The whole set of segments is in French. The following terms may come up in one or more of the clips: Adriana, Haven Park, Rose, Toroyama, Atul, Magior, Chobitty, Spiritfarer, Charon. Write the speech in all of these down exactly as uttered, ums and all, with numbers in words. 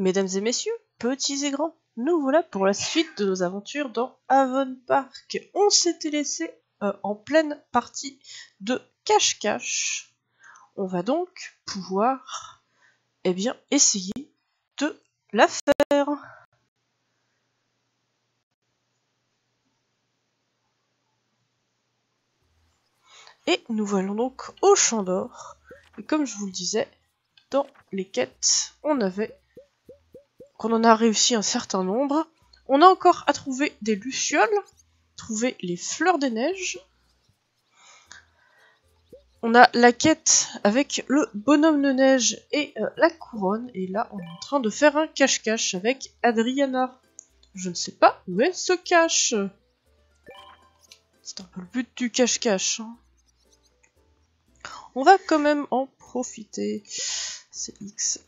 Mesdames et messieurs, petits et grands, nous voilà pour la suite de nos aventures dans Haven Park. On s'était laissé euh, en pleine partie de cache-cache. On va donc pouvoir, eh bien, essayer de la faire. Et nous voilà donc au Champ d'Or. Et comme je vous le disais, dans les quêtes, on avait... qu'on en a réussi un certain nombre. On a encore à trouver des lucioles, trouver les fleurs des neiges. On a la quête avec le bonhomme de neige et euh, la couronne. Et là, on est en train de faire un cache-cache avec Adriana. Je ne sais pas où elle se cache. C'est un peu le but du cache-cache, hein. On va quand même en profiter. C'est X.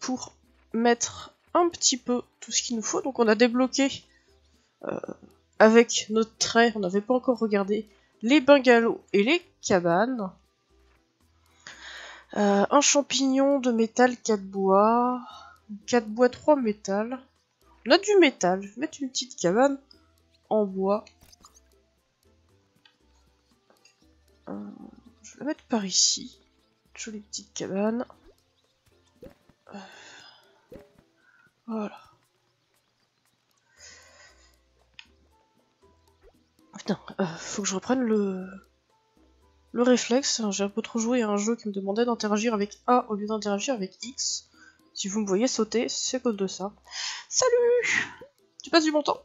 Pour... mettre un petit peu tout ce qu'il nous faut. Donc on a débloqué euh, avec notre trait, on n'avait pas encore regardé, les bungalows et les cabanes. Euh, un champignon de métal, quatre bois, quatre bois, trois métal. On a du métal, je vais mettre une petite cabane en bois. Euh, je vais la mettre par ici. Jolie petite cabane. Euh... Voilà. Putain, euh, faut que je reprenne le le réflexe. J'ai un peu trop joué à un jeu qui me demandait d'interagir avec A au lieu d'interagir avec X. Si vous me voyez sauter, c'est à cause de ça. Salut! Tu passes du bon temps?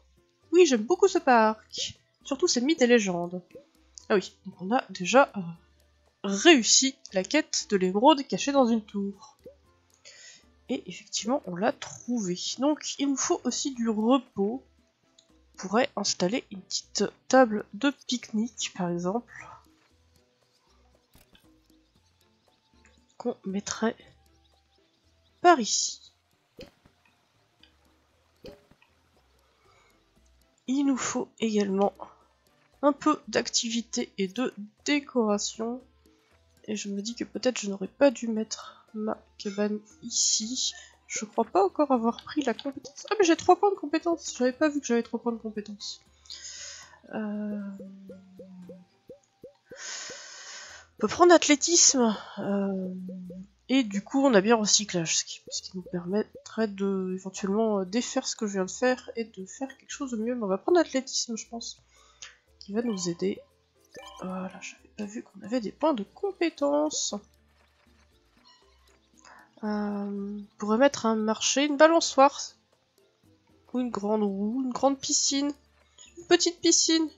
Oui, j'aime beaucoup ce parc. Surtout ses mythes et légendes. Ah oui, donc on a déjà euh, réussi la quête de l'émeraude cachée dans une tour. Et effectivement, on l'a trouvé. Donc, il nous faut aussi du repos. On pourrait installer une petite table de pique-nique, par exemple. Qu'on mettrait par ici. Il nous faut également un peu d'activité et de décoration. Et je me dis que peut-être je n'aurais pas dû mettre... ma cabane ici. Je crois pas encore avoir pris la compétence. Ah mais j'ai trois points de compétence. J'avais pas vu que j'avais trois points de compétence. Euh... On peut prendre athlétisme. Euh... Et du coup on a bien recyclage. Ce qui, ce qui nous permettrait de éventuellement défaire ce que je viens de faire et de faire quelque chose de mieux. Mais on va prendre athlétisme je pense. Qui va nous aider. Voilà, j'avais pas vu qu'on avait des points de compétence. Euh, pourrait mettre un marché, une balançoire, ou une grande roue, une grande piscine, une petite piscine.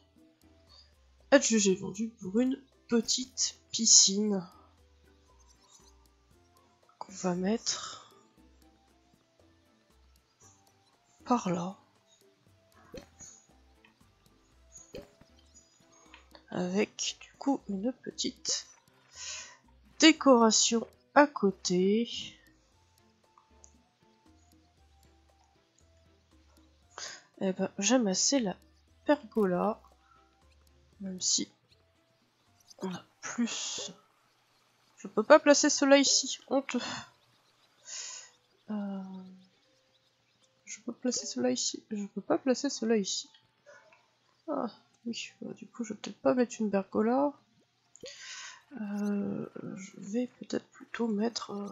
Adjugé vendu pour une petite piscine. Qu'on va mettre par là. Avec du coup une petite décoration à côté. Eh ben, j'aime assez la pergola. Même si on a plus. Je peux pas placer cela ici. Honteux. Euh... Je peux placer cela ici. Je peux pas placer cela ici. Ah oui. Bah, du coup, je vais peut-être pas mettre une pergola. Euh, je vais peut-être plutôt mettre euh,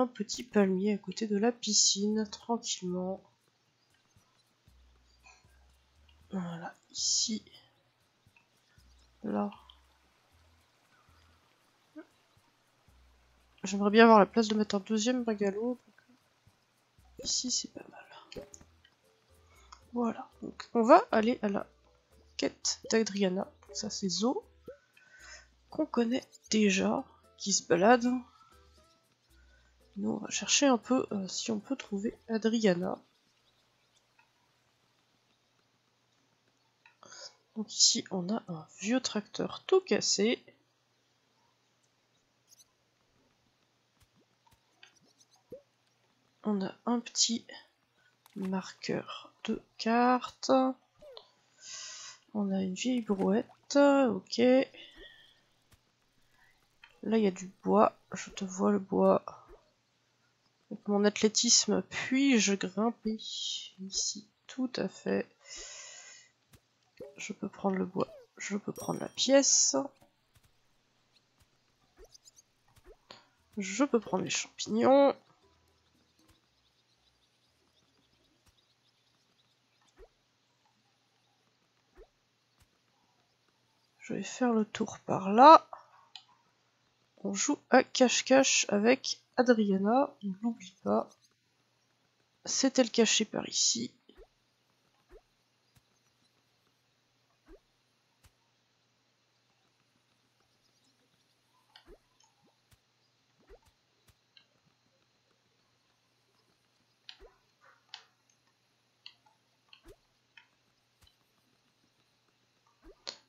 un petit palmier à côté de la piscine, tranquillement. Voilà, ici. Là. J'aimerais bien avoir la place de mettre un deuxième bungalow. Ici, c'est pas mal. Voilà, donc on va aller à la quête d'Adriana. Ça, c'est Zo. Qu'on connaît déjà, qui se balade. Nous on va chercher un peu euh, si on peut trouver Adriana. Donc ici on a un vieux tracteur tout cassé. On a un petit marqueur de carte. On a une vieille brouette, ok. Là, il y a du bois. Je te vois le bois. Avec mon athlétisme, puis-je grimper ici? Tout à fait. Je peux prendre le bois, je peux prendre la pièce. Je peux prendre les champignons. Je vais faire le tour par là. On joue à cache-cache avec Adriana, ne l'oublie pas. C'était le cachet par ici.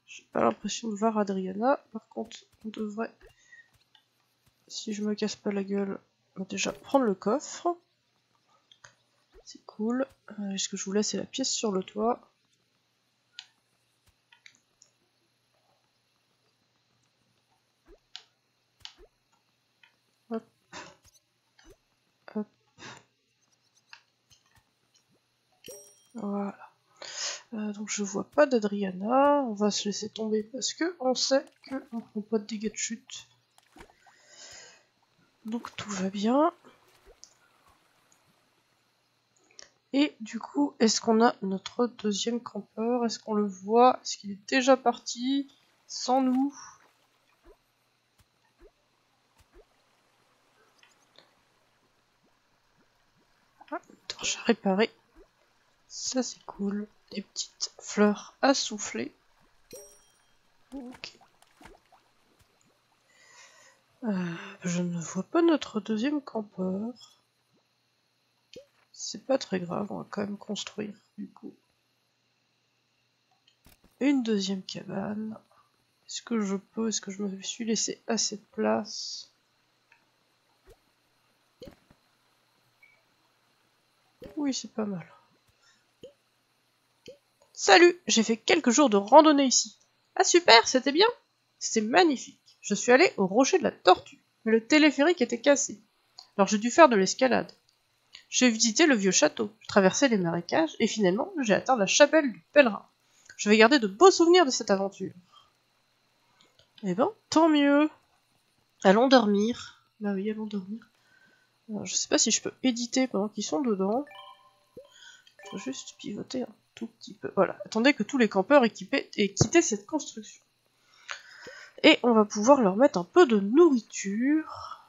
J'ai pas l'impression de voir Adriana, par contre on devrait, si je me casse pas la gueule, déjà prendre le coffre. C'est cool. Euh, ce que je vous laisse c'est la pièce sur le toit. Hop. Hop. Voilà. Euh, donc je vois pas d'Adriana, on va se laisser tomber parce que on sait qu'on ne prend pas de dégâts de chute. Donc tout va bien. Et du coup, est-ce qu'on a notre deuxième campeur? Est-ce qu'on le voit? Est-ce qu'il est déjà parti sans nous? Ah, une torche à réparer. Ça c'est cool. Des petites fleurs à souffler. Ok. Euh, je ne vois pas notre deuxième campeur. C'est pas très grave, on va quand même construire du coup. Une deuxième cabane. Est-ce que je peux, est-ce que je me suis laissé assez de place ? Oui, c'est pas mal. Salut, j'ai fait quelques jours de randonnée ici. Ah super, c'était bien. C'était magnifique. Je suis allé au rocher de la tortue, mais le téléphérique était cassé. Alors j'ai dû faire de l'escalade. J'ai visité le vieux château, je traversais les marécages, et finalement j'ai atteint la chapelle du pèlerin. Je vais garder de beaux souvenirs de cette aventure. Eh ben, tant mieux. Allons dormir. Bah oui, allons dormir. Alors, je sais pas si je peux éditer pendant qu'ils sont dedans. Je vais juste pivoter un tout petit peu. Voilà, attendez que tous les campeurs équipés aient quitté cette construction. Et on va pouvoir leur mettre un peu de nourriture.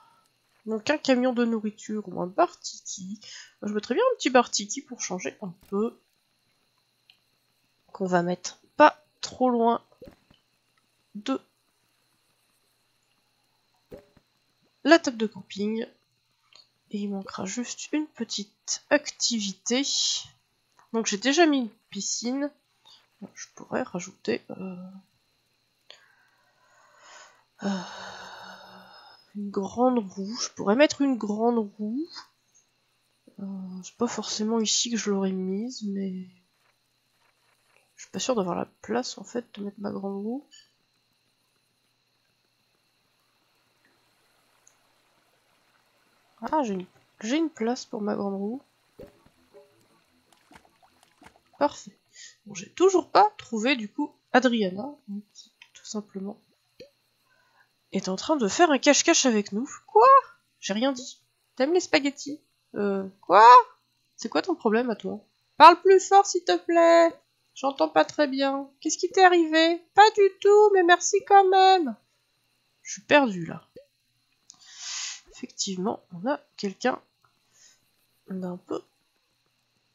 Donc un camion de nourriture ou un bar tiki. Je mettrais bien un petit bar tiki pour changer un peu. Qu'on va mettre pas trop loin de la table de camping. Et il manquera juste une petite activité. Donc j'ai déjà mis une piscine. Je pourrais rajouter euh, euh, une grande roue. Je pourrais mettre une grande roue. Euh, c'est pas forcément ici que je l'aurais mise, mais je suis pas sûre d'avoir la place en fait de mettre ma grande roue. Ah, j'ai une... j'ai une place pour ma grande roue. Parfait. Bon, j'ai toujours pas trouvé du coup Adriana, qui, tout simplement, est en train de faire un cache-cache avec nous. Quoi? J'ai rien dit. T'aimes les spaghettis? Euh, quoi? C'est quoi ton problème à toi? Parle plus fort s'il te plaît! J'entends pas très bien. Qu'est-ce qui t'est arrivé? Pas du tout, mais merci quand même! Je suis perdue là. Effectivement, on a quelqu'un d'un peu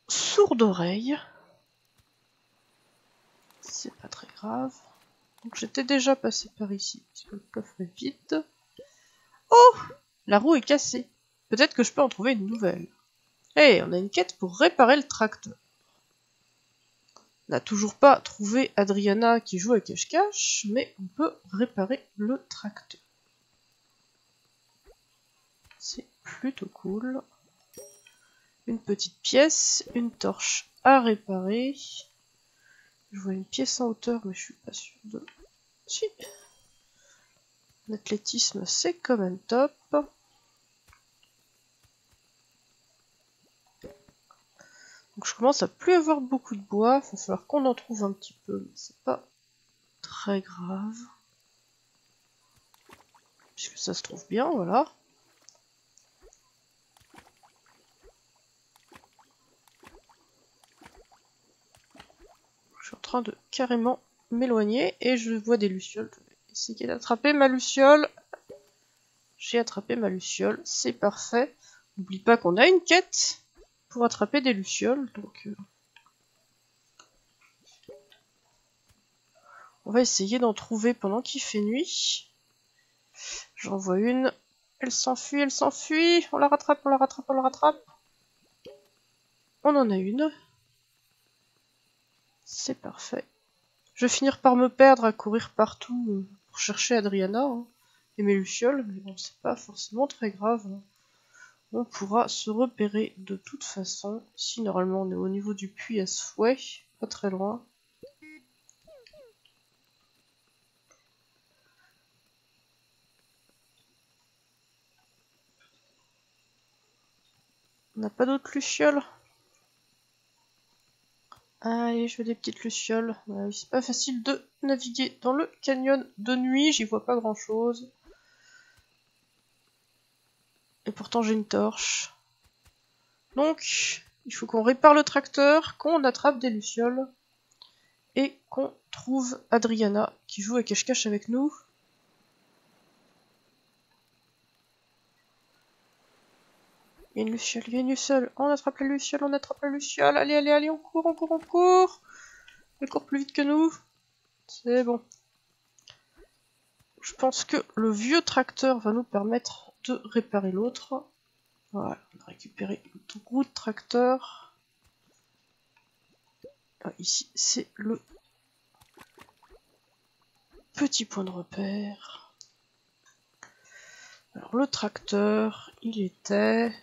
sourd d'oreille. C'est pas très grave. Donc j'étais déjà passé par ici, parce que le coffre est vide. Oh! La roue est cassée. Peut-être que je peux en trouver une nouvelle. Hé, hey, on a une quête pour réparer le tracteur. On n'a toujours pas trouvé Adriana qui joue à cache-cache, mais on peut réparer le tracteur. C'est plutôt cool. Une petite pièce, une torche à réparer. Je vois une pièce en hauteur, mais je suis pas sûre de... Si. L'athlétisme, c'est quand même top. Donc je commence à plus avoir beaucoup de bois, il va falloir qu'on en trouve un petit peu, mais c'est pas très grave. Puisque ça se trouve bien, voilà. Je suis en train de carrément m'éloigner et je vois des lucioles. Je vais essayer d'attraper ma luciole. J'ai attrapé ma luciole, c'est parfait. N'oublie pas qu'on a une quête pour attraper des lucioles, donc... Euh... on va essayer d'en trouver pendant qu'il fait nuit. J'en vois une. Elle s'enfuit, elle s'enfuit. On la rattrape, on la rattrape, on la rattrape. On en a une. C'est parfait. Je vais finir par me perdre à courir partout pour chercher Adriana hein, et mes lucioles, mais bon, c'est pas forcément très grave. Hein. On pourra se repérer de toute façon. Si normalement on est au niveau du puits à ce fouet, pas très loin. On n'a pas d'autres lucioles. Allez, je veux des petites lucioles. Euh, c'est pas facile de naviguer dans le canyon de nuit, j'y vois pas grand chose. Et pourtant j'ai une torche. Donc, il faut qu'on répare le tracteur, qu'on attrape des lucioles, et qu'on trouve Adriana qui joue à cache-cache avec nous. Il y a une luciole, il y a une luciole, on attrape la luciole, on attrape la luciole, allez, allez, allez, on court, on court, on court. Elle court plus vite que nous. C'est bon. Je pense que le vieux tracteur va nous permettre de réparer l'autre. Voilà, on a récupéré notre roue de tracteur. Ah, ici, c'est le petit point de repère. Alors, le tracteur, il était...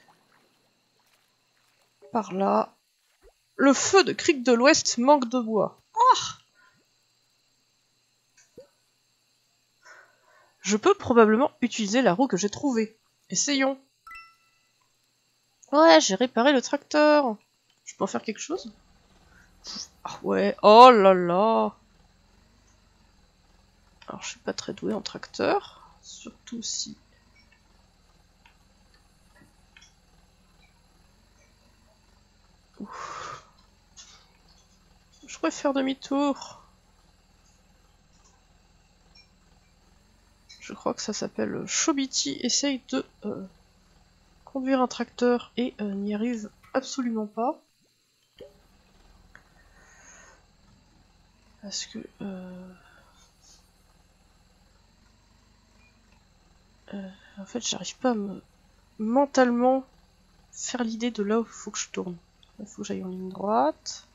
par là. Le feu de Creek de l'Ouest manque de bois. Ah, je peux probablement utiliser la roue que j'ai trouvée. Essayons. Ouais, j'ai réparé le tracteur. Je peux en faire quelque chose? Ah ouais, oh là là. Alors je suis pas très douée en tracteur. Surtout si... je pourrais faire demi-tour. Je crois que ça s'appelle Chobitty. Essaye de euh, conduire un tracteur et euh, n'y arrive absolument pas. Parce que... Euh... Euh, en fait, j'arrive pas à me mentalement faire l'idée de là où il faut que je tourne. Il faut que j'aille en ligne droite.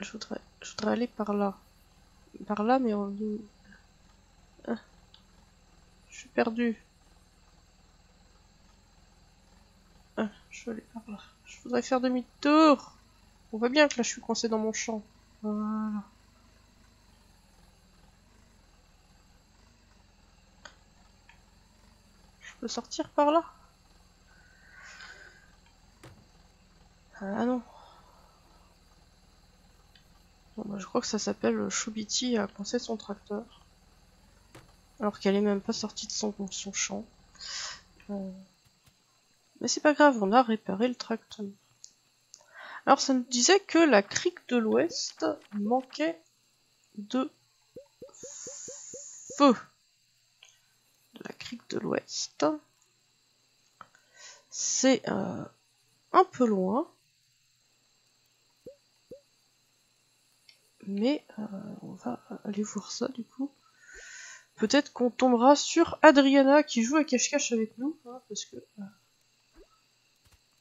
Je voudrais, je voudrais aller par là. Par là, mais en ligne... Ah. Je suis perdu. Ah, je veux aller par là. Je voudrais faire demi-tour. On voit bien que là, je suis coincé dans mon champ. Voilà. Je peux sortir par là ? Ah non. Bon bah je crois que ça s'appelle Chobitty a coincé son tracteur. Alors qu'elle est même pas sortie de son, son champ. Euh... Mais c'est pas grave, on a réparé le tracteur. Alors ça nous disait que la crique de l'Ouest manquait de feu. La crique de l'Ouest. C'est euh, un peu loin. Mais euh, on va aller voir ça du coup. Peut-être qu'on tombera sur Adriana qui joue à cache-cache avec nous. Hein, parce que euh,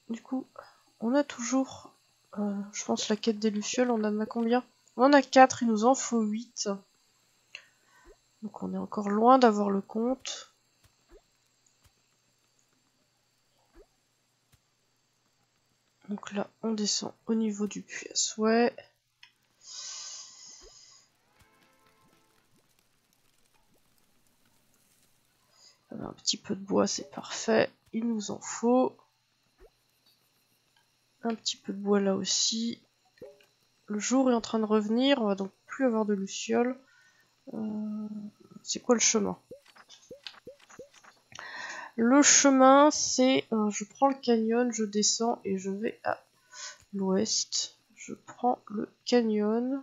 du coup, on a toujours, euh, je pense, la quête des lucioles. On en a combien? On en a quatre, il nous en faut huit. Donc on est encore loin d'avoir le compte. Donc là, on descend au niveau du puits à souhait. Un petit peu de bois, c'est parfait. Il nous en faut. un petit peu de bois là aussi. Le jour est en train de revenir, on va donc plus avoir de lucioles. Euh, c'est quoi le chemin? Le chemin, c'est... Euh, je prends le canyon, je descends et je vais à l'ouest. Je prends le canyon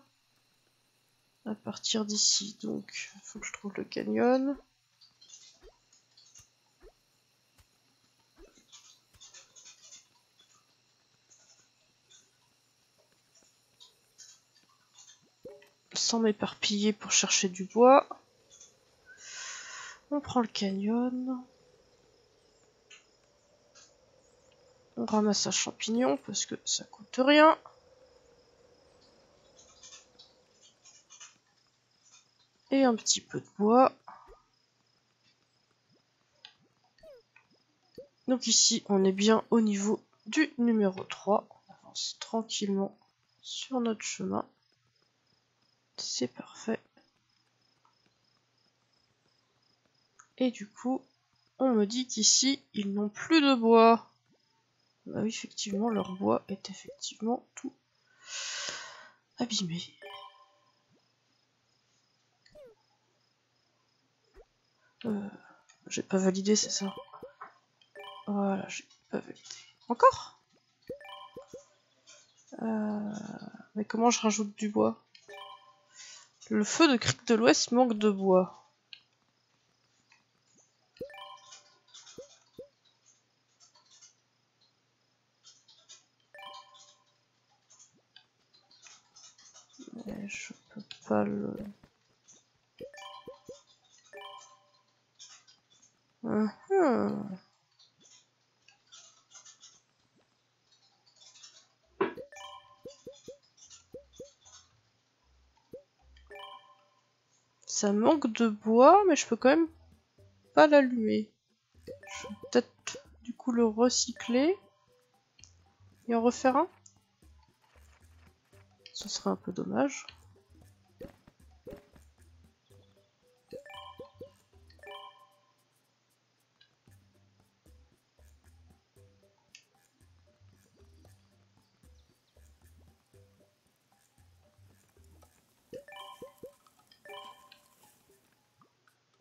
à partir d'ici. Donc, il faut que je trouve le canyon. Sans m'éparpiller pour chercher du bois. On prend le canyon. On ramasse un champignon parce que ça coûte rien. Et un petit peu de bois. Donc ici, on est bien au niveau du numéro trois. On avance tranquillement sur notre chemin. C'est parfait. Et du coup, on me dit qu'ici, ils n'ont plus de bois. Bah oui, effectivement, leur bois est effectivement tout abîmé. Euh, j'ai pas validé, c'est ça? Voilà, j'ai pas validé. Encore? euh, Mais comment je rajoute du bois? Le feu de Crique de l'Ouest manque de bois. Je peux pas le... Uh-huh. Ça manque de bois, mais je peux quand même pas l'allumer. Je vais peut-être du coup le recycler et en refaire un. Ce serait un peu dommage.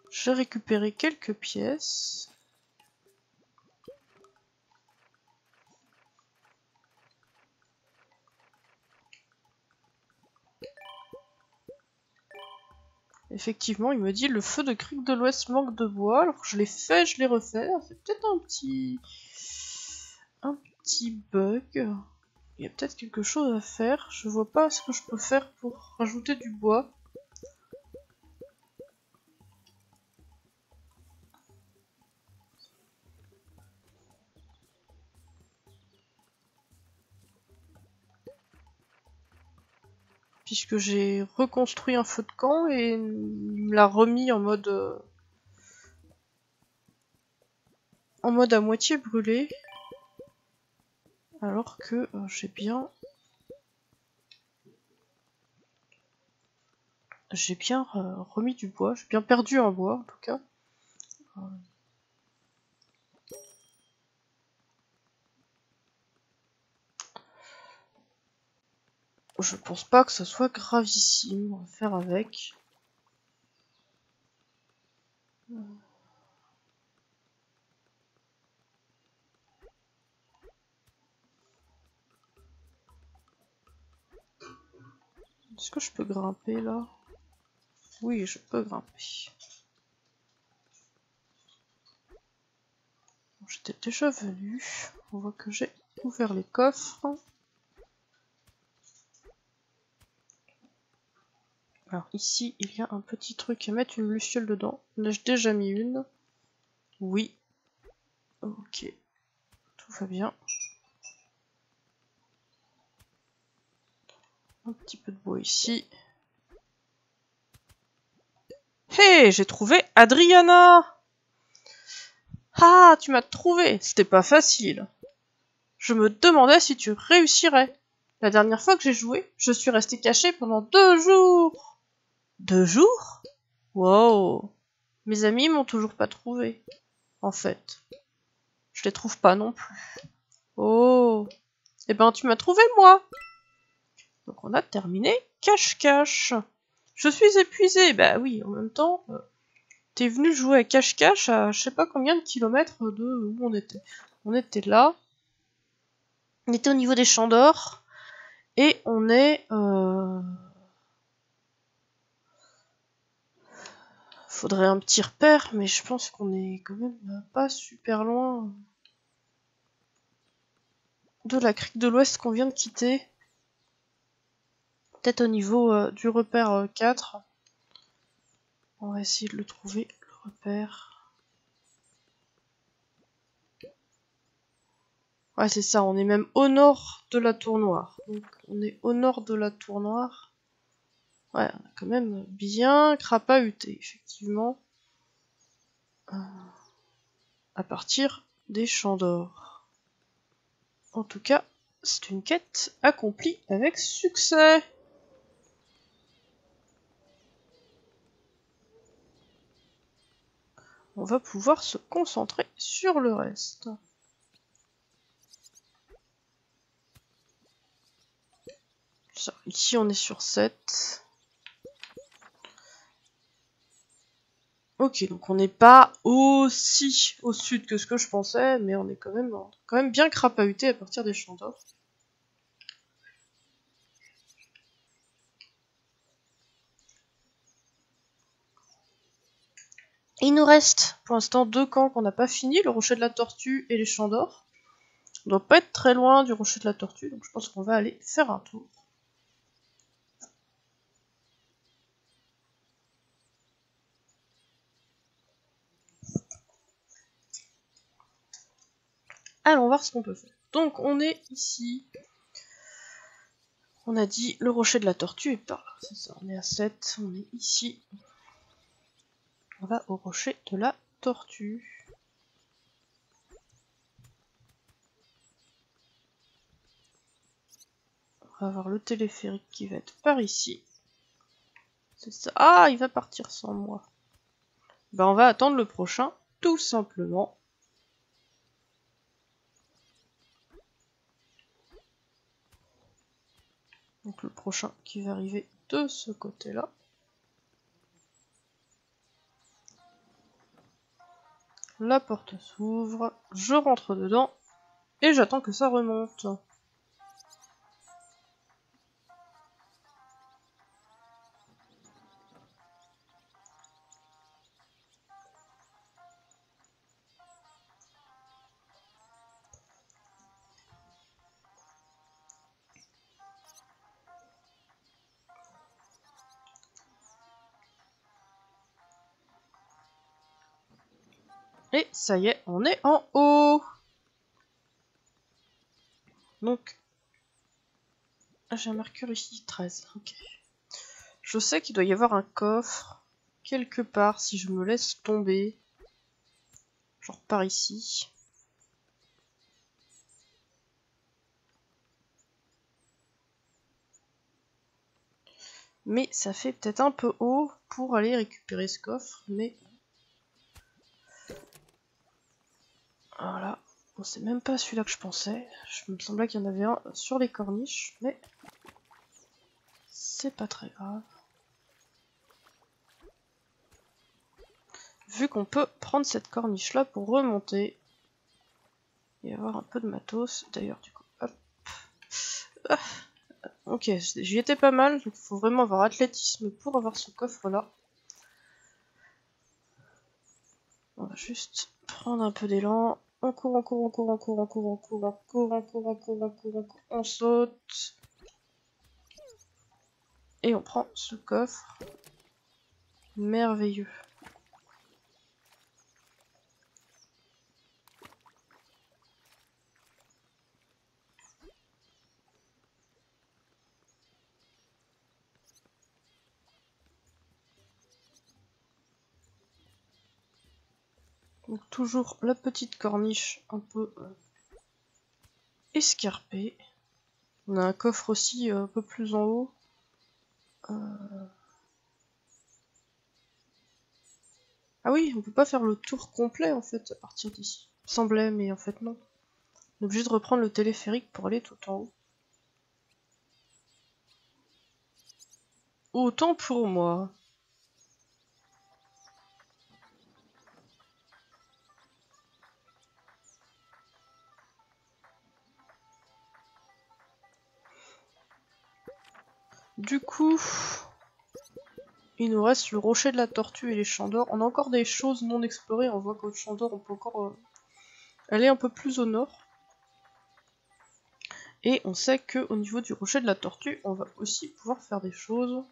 J'ai récupéré quelques pièces. Effectivement, il me dit le feu de Crique de l'Ouest manque de bois. Alors que je l'ai fait, je l'ai refait. C'est peut-être un petit... un petit bug. Il y a peut-être quelque chose à faire. Je vois pas ce que je peux faire pour rajouter du bois. Puisque j'ai reconstruit un feu de camp et il me l'a remis en mode euh, en mode à moitié brûlé, alors que euh, j'ai bien j'ai bien euh, remis du bois, j'ai bien perdu un bois en tout cas. Euh... Je pense pas que ce soit gravissime, on va faire avec. Est-ce que je peux grimper là? Oui, je peux grimper. J'étais déjà venu, on voit que j'ai ouvert les coffres. Alors ici, il y a un petit truc à mettre une luciole dedans. N'ai-je déjà mis une? Oui. Ok. Tout va bien. Un petit peu de bois ici. Hé, hey, j'ai trouvé Adriana! Ah, tu m'as trouvé! C'était pas facile. Je me demandais si tu réussirais. La dernière fois que j'ai joué, je suis restée cachée pendant deux jours! Deux jours? Wow! Mes amis m'ont toujours pas trouvé. En fait, je les trouve pas non plus. Oh! Eh ben, tu m'as trouvé, moi. Donc, on a terminé. Cache-cache. Je suis épuisé. Bah oui, en même temps, euh, t'es venu jouer à cache-cache à je sais pas combien de kilomètres de où on était. On était là. On était au niveau des champs d'or. Et on est... Euh... Faudrait un petit repère, mais je pense qu'on est quand même pas super loin de la crique de l'Ouest qu'on vient de quitter. Peut-être au niveau euh, du repère euh, quatre. On va essayer de le trouver, le repère. Ouais, c'est ça, on est même au nord de la tour noire. Donc, on est au nord de la tour noire. Ouais, on a quand même bien crapahuté, effectivement. Euh, à partir des champs d'or. En tout cas, c'est une quête accomplie avec succès. On va pouvoir se concentrer sur le reste. Ça, ici, on est sur sept. Ok, donc on n'est pas aussi au sud que ce que je pensais, mais on est quand même, quand même bien crapahuté à partir des champs d'or. Il nous reste pour l'instant deux camps qu'on n'a pas fini, le rocher de la tortue et les champs d'or. On doit pas être très loin du rocher de la tortue, donc je pense qu'on va aller faire un tour. Allons voir ce qu'on peut faire. Donc on est ici. On a dit le rocher de la tortue est par là. C'est ça, on est à sept. On est ici. On va au rocher de la tortue. On va avoir le téléphérique qui va être par ici. C'est ça. Ah, il va partir sans moi. Ben, on va attendre le prochain, tout simplement. Donc le prochain qui va arriver de ce côté-là. La porte s'ouvre, je rentre dedans et j'attends que ça remonte. Et ça y est, on est en haut. Donc, j'ai un marqueur ici, treize. Ok. Je sais qu'il doit y avoir un coffre quelque part si je me laisse tomber. Genre par ici. Mais ça fait peut-être un peu haut pour aller récupérer ce coffre, mais... Voilà, bon, c'est même pas celui-là que je pensais. Je me semblait qu'il y en avait un sur les corniches, mais c'est pas très grave. Vu qu'on peut prendre cette corniche-là pour remonter et avoir un peu de matos. D'ailleurs, du coup, hop. Ah. Ok, j'y étais pas mal, donc il faut vraiment avoir athlétisme pour avoir ce coffre-là. On va juste prendre un peu d'élan. On court, on court, on court, on court, on court, on court, on court, on court, on court, on court, on court, on saute. Et on prend ce coffre. Merveilleux. Donc toujours la petite corniche un peu euh, escarpée. On a un coffre aussi euh, un peu plus en haut. Euh... Ah oui, on peut pas faire le tour complet en fait à partir d'ici. Il semblait, mais en fait non. On est obligé de reprendre le téléphérique pour aller tout en haut. Autant pour moi. Du coup, il nous reste le rocher de la tortue et les champs d'or. On a encore des choses non explorées. On voit qu'au champ d'or, on peut encore euh, aller un peu plus au nord. Et on sait qu'au niveau du rocher de la tortue, on va aussi pouvoir faire des choses.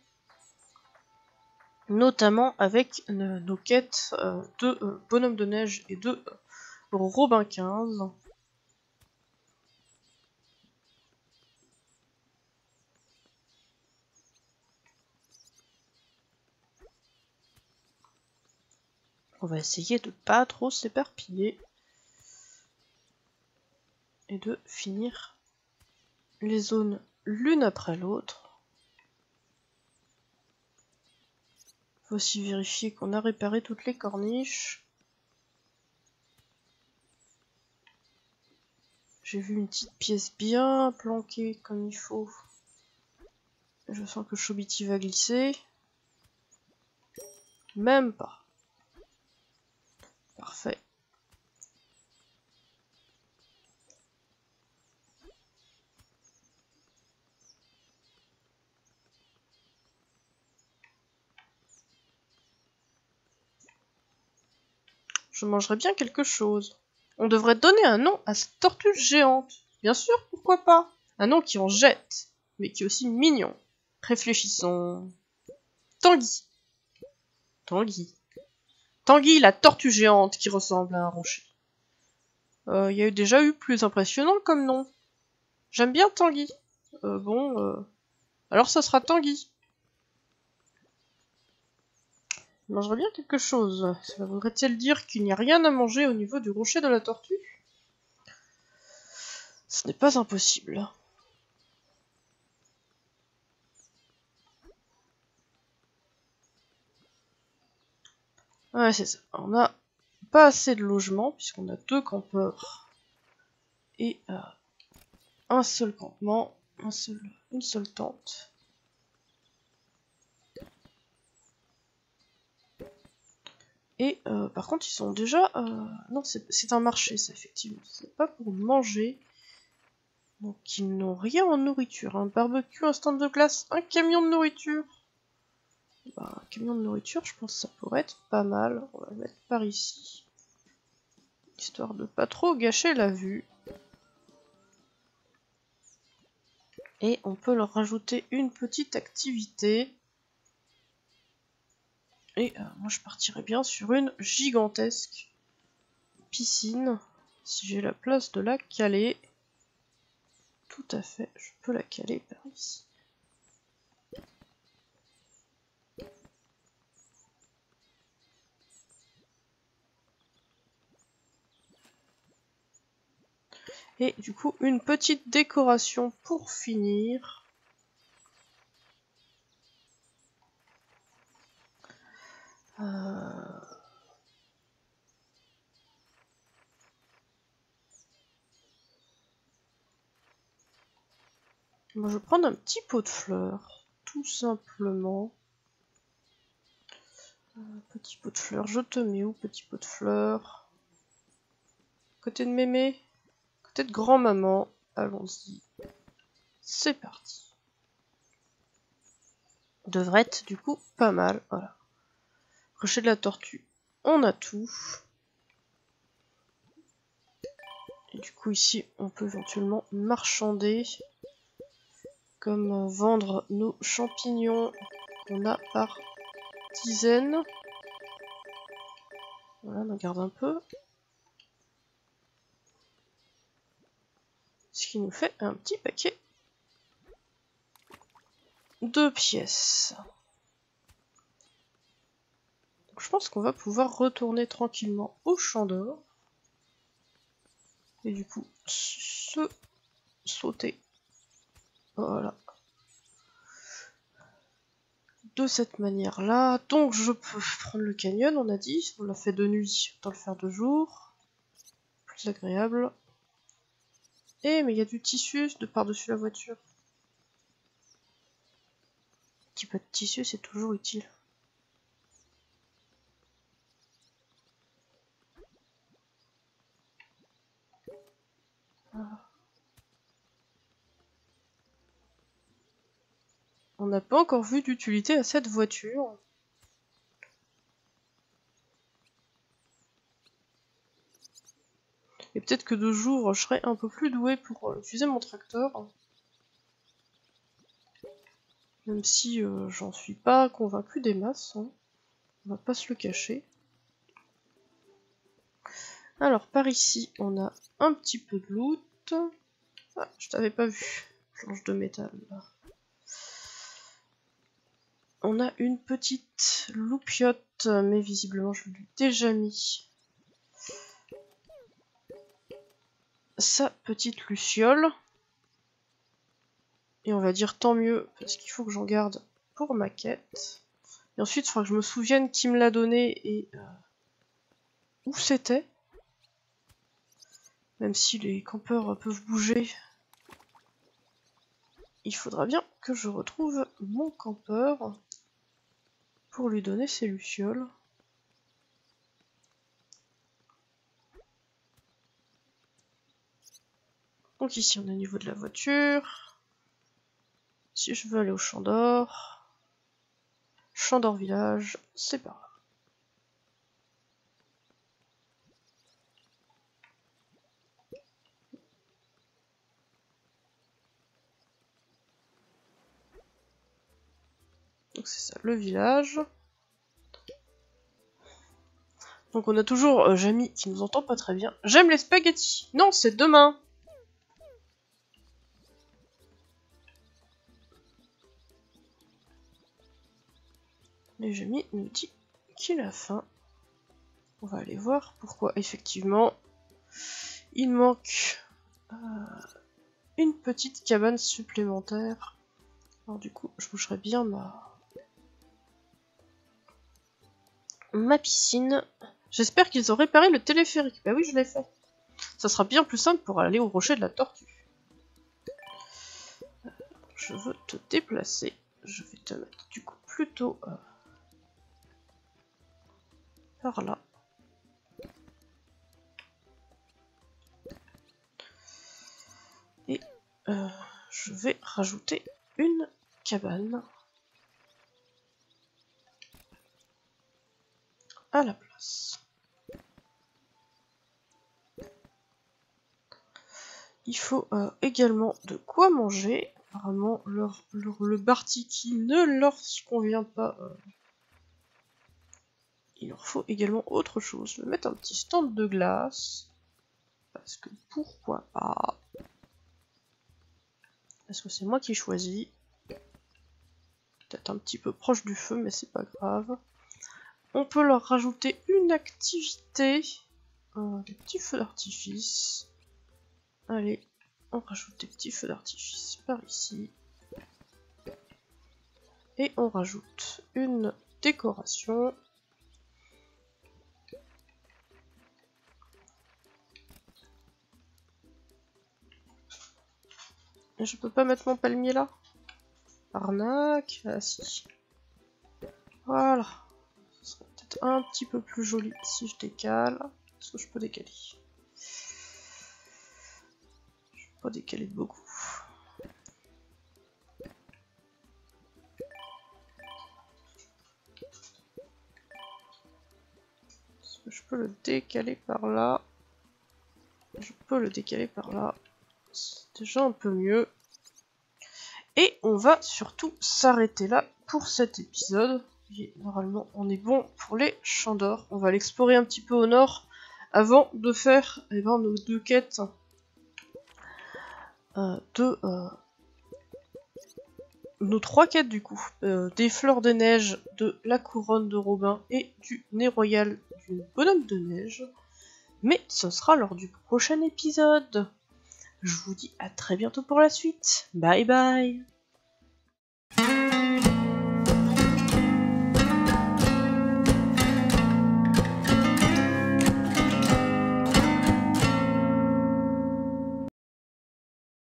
Notamment avec euh, nos quêtes euh, de euh, bonhomme de neige et de euh, Robin quinze. On va essayer de pas trop s'éparpiller et de finir les zones l'une après l'autre. Il faut aussi vérifier qu'on a réparé toutes les corniches. J'ai vu une petite pièce bien planquée comme il faut. Je sens que Chobitty va glisser. Même pas. Parfait. Je mangerai bien quelque chose. On devrait donner un nom à cette tortue géante. Bien sûr, pourquoi pas. Un nom qui en jette, mais qui est aussi mignon. Réfléchissons. Tanguy. Tanguy. Tanguy, la tortue géante qui ressemble à un rocher. Il euh, y a eu déjà eu plus impressionnant comme nom. J'aime bien Tanguy. Euh, bon, euh... alors ça sera Tanguy. Il mangerait bien quelque chose. Ça voudrait-il dire qu'il n'y a rien à manger au niveau du rocher de la tortue? Ce n'est pas impossible. Ouais, c'est ça. On n'a pas assez de logements, puisqu'on a deux campeurs. Et euh, un seul campement, un seul, une seule tente. Et euh, par contre, ils sont déjà... Euh, non, c'est un marché, ça, effectivement. C'est pas pour manger. Donc, ils n'ont rien en nourriture. Un barbecue, un stand de glace, un camion de nourriture. Bah, un camion de nourriture, je pense que ça pourrait être pas mal. On va le mettre par ici. Histoire de pas trop gâcher la vue. Et on peut leur rajouter une petite activité. Et euh, moi je partirais bien sur une gigantesque piscine. Si j'ai la place de la caler. Tout à fait, je peux la caler par ici. Et du coup, une petite décoration pour finir. Euh... Bon, je vais prendre un petit pot de fleurs, tout simplement. Euh, petit pot de fleurs, je te mets où, petit pot de fleurs? Côté de mémé? Peut-être grand-maman, allons-y. C'est parti. Devrait être du coup pas mal, voilà. Rocher de la tortue, on a tout. Et du coup ici, on peut éventuellement marchander, comme euh, vendre nos champignons qu'on a par dizaines. Voilà, on regarde un peu. Ce qui nous fait un petit paquet de pièces. Donc, je pense qu'on va pouvoir retourner tranquillement au champ d'or. Et du coup, se sauter. Voilà. De cette manière-là. Donc je peux prendre le canyon, on a dit. On l'a fait de nuit, autant le faire de jour. Plus agréable. Eh, mais il y a du tissu de par-dessus la voiture. Un petit peu de tissu, c'est toujours utile. Ah. On n'a pas encore vu d'utilité à cette voiture. Et peut-être que de jour, je serai un peu plus doué pour utiliser mon tracteur. Même si euh, j'en suis pas convaincu des masses. Hein. On va pas se le cacher. Alors, par ici, on a un petit peu de loot. Ah, je t'avais pas vu. Planche de métal, là. On a une petite loupiote, mais visiblement, je l'ai déjà mis. Sa petite luciole. Et on va dire tant mieux, parce qu'il faut que j'en garde pour ma quête. Et ensuite, il faudra que je me souvienne qui me l'a donné et euh, où c'était. Même si les campeurs peuvent bouger, il faudra bien que je retrouve mon campeur pour lui donner ses lucioles. Donc ici on est au niveau de la voiture. Si je veux aller au Champ d'Or, Champ d'Or Village, c'est par là. Donc c'est ça, le village. Donc on a toujours euh, Jamie qui nous entend pas très bien. J'aime les spaghettis. Non, c'est demain. Mais Jamie nous dit qu'il a faim. On va aller voir pourquoi. Effectivement, il manque euh, une petite cabane supplémentaire. Alors du coup, je bougerai bien ma... ma piscine. J'espère qu'ils ont réparé le téléphérique. Bah oui, je l'ai fait. Ça sera bien plus simple pour aller au rocher de la tortue. Je veux te déplacer. Je vais te mettre du coup plutôt euh, par là. Et euh, je vais rajouter une cabane à la place. Il faut euh, également de quoi manger. Apparemment, leur, leur, le Bartiki ne leur convient pas. Euh. Il leur faut également autre chose. Je vais mettre un petit stand de glace. Parce que pourquoi pas? Est-ce que c'est moi qui choisis? Peut-être un petit peu proche du feu, mais c'est pas grave. On peut leur rajouter une activité. Euh, des petits feux d'artifice. Allez, on rajoute des petits feux d'artifice par ici. Et on rajoute une décoration. Je peux pas mettre mon palmier là? Arnaque, ah si. Voilà. Ce serait peut-être un petit peu plus joli si je décale. Est-ce que je peux décaler? Je peux pas décaler de beaucoup. Est-ce que je peux le décaler par là? Je peux le décaler par là. C'est déjà un peu mieux. Et on va surtout s'arrêter là pour cet épisode. Et normalement, on est bon pour les Champs d'Or. On va l'explorer un petit peu au nord avant de faire eh ben, nos deux quêtes euh, de euh, nos trois quêtes du coup euh, des Fleurs des Neiges, de la Couronne de Robin et du Nez Royal du Bonhomme de Neige. Mais ce sera lors du prochain épisode. Je vous dis à très bientôt pour la suite. Bye bye!